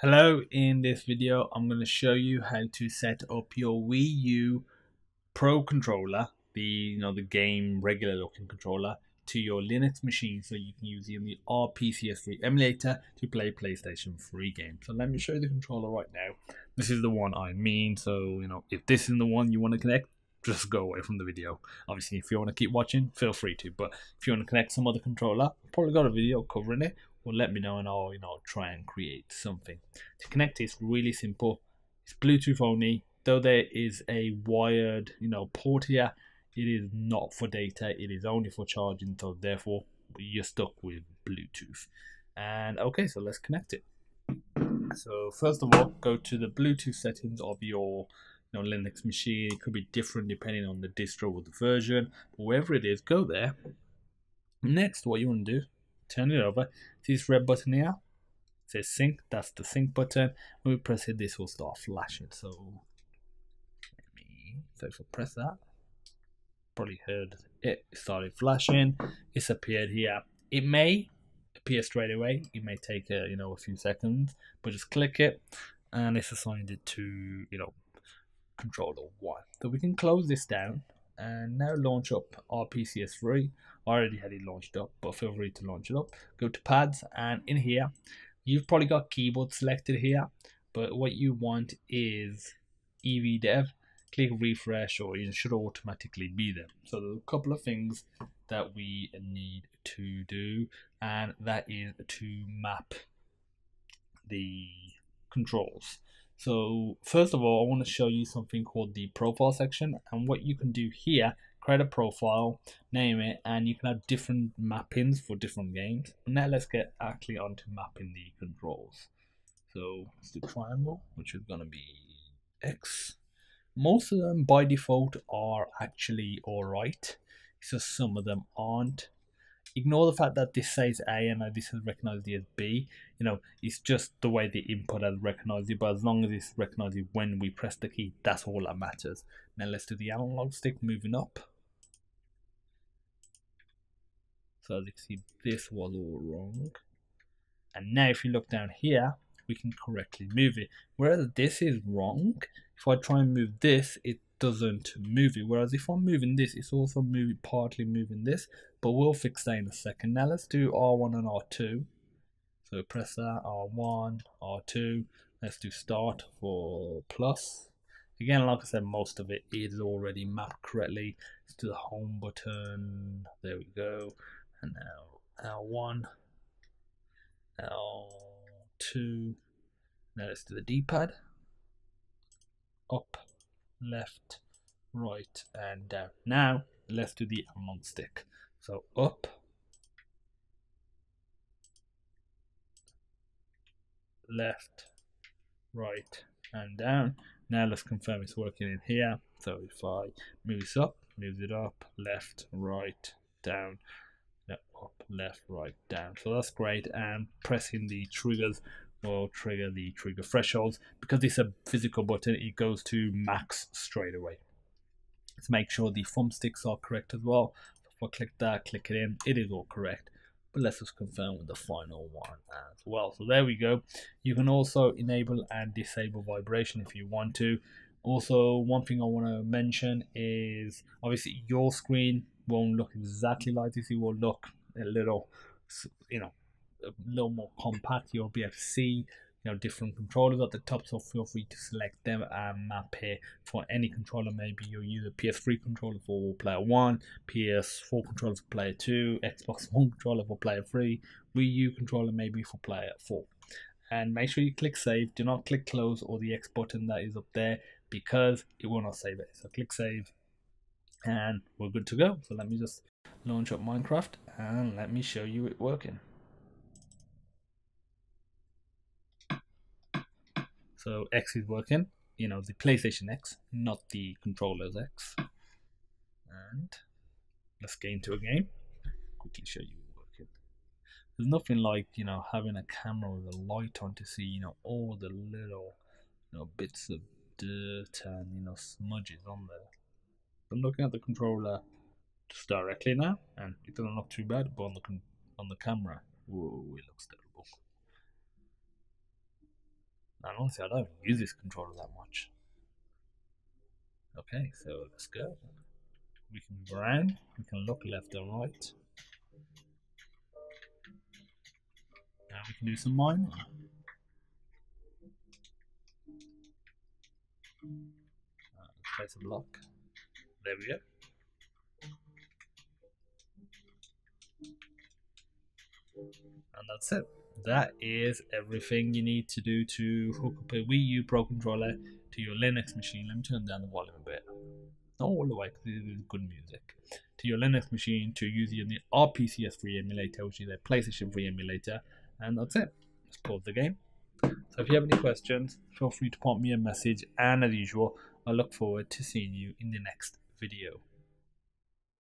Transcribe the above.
Hello, in this video I'm going to show you how to set up your Wii U Pro Controller, the game regular looking controller, to your Linux machine so you can use it in the RPCS3 emulator to play PlayStation 3 games. So let me show you the controller right now. This is the one I mean, so if this isn't the one you want to connect, just go away from the video. Obviously if you want to keep watching, feel free to, but if you want to connect some other controller, I've probably got a video covering it. Well, let me know and I'll try and create something. To connect it's really simple. It's Bluetooth only, though there is a wired port here. It is not for data, it is only for charging, so therefore you're stuck with Bluetooth. And okay, so let's connect it. So first of all, go to the Bluetooth settings of your Linux machine. It could be different depending on the distro or the version, but wherever it is, go there. Next, what you want to do, turn it over. See this red button here? It says sync. That's the sync button. When we press it, this will start flashing. So let me, so if I press that, probably heard it started flashing. It's appeared here. It may appear straight away. It may take a few seconds, but just click it, and it's assigned it to controller 1. So we can close this down. And now launch up RPCS3. I already had it launched up, but feel free to launch it up. Go to pads, and in here, you've probably got keyboard selected here, but what you want is EV dev. Click refresh, or it should automatically be there. So there's a couple of things that we need to do, and that is to map the controls. So first of all, I want to show you something called the profile section, and what you can do here, create a profile, name it, and you can have different mappings for different games. Now let's get actually onto mapping the controls. So it's the triangle, which is going to be X. Most of them by default are actually alright, it's just some of them aren't. Ignore the fact that this says A and this is recognized as B. It's just the way the input has recognized it, but as long as it's recognized it when we press the key, that's all that matters. Now let's do the analog stick, moving up. So as you can see, this was all wrong. And now if you look down here, we can correctly move it. Whereas this is wrong, if I try and move this, it doesn't move it, whereas if I'm moving this, it's also moving, partly moving this, but we'll fix that in a second. Now let's do R1 and R2. So press that, R1, R2. Let's do start for plus. Again, like I said, most of it is already mapped correctly. Let's do the home button. There we go. And now R1, R2. Now let's do the D-pad. Up, left, right, and down. Now let's do the analog stick. So up, left, right, and down. Now let's confirm it's working in here. So if I move this up, moves it up, left, right, down, up, left, right, down. So that's great. And pressing the triggers will trigger the trigger thresholds. Because it's a physical button, it goes to max straight away. Let's make sure the thumbsticks are correct as well. So if I click that, click it in, it is all correct. But let's just confirm with the final one as well. So there we go. You can also enable and disable vibration if you want to. Also, one thing I want to mention is obviously your screen won't look exactly like this. It will look a little, a little more compact. You'll be able to see different controllers at the top, so feel free to select them and map here for any controller. Maybe you'll use a PS3 controller for player 1, PS4 controller for player 2, Xbox One controller for player 3, Wii U controller maybe for player 4. And make sure you click save. Do not click close or the X button that is up there, because it will not save it. So click save and we're good to go. So let me just launch up Minecraft and let me show you it working. So X is working, the PlayStation X, not the controller's X. And let's get into a game. Quickly show you it working. There's nothing like, having a camera with a light on to see, all the little, bits of dirt and, smudges on there. I'm looking at the controller just directly now, and it doesn't look too bad, but on the camera, whoa, it looks terrible. And honestly, I don't use this controller that much. Okay, so let's go. We can move around, we can look left and right. Now we can do some mining. Let's place a block. There we go. And that's it. That is everything you need to do to hook up a Wii U Pro Controller to your Linux machine. Let me turn down the volume a bit. Not all the way, because this is good music. To your Linux machine to use in the RPCS3 emulator, which is a PlayStation 3 emulator. And that's it. Let's pause the game. So if you have any questions, feel free to pop me a message. And as usual, I look forward to seeing you in the next video.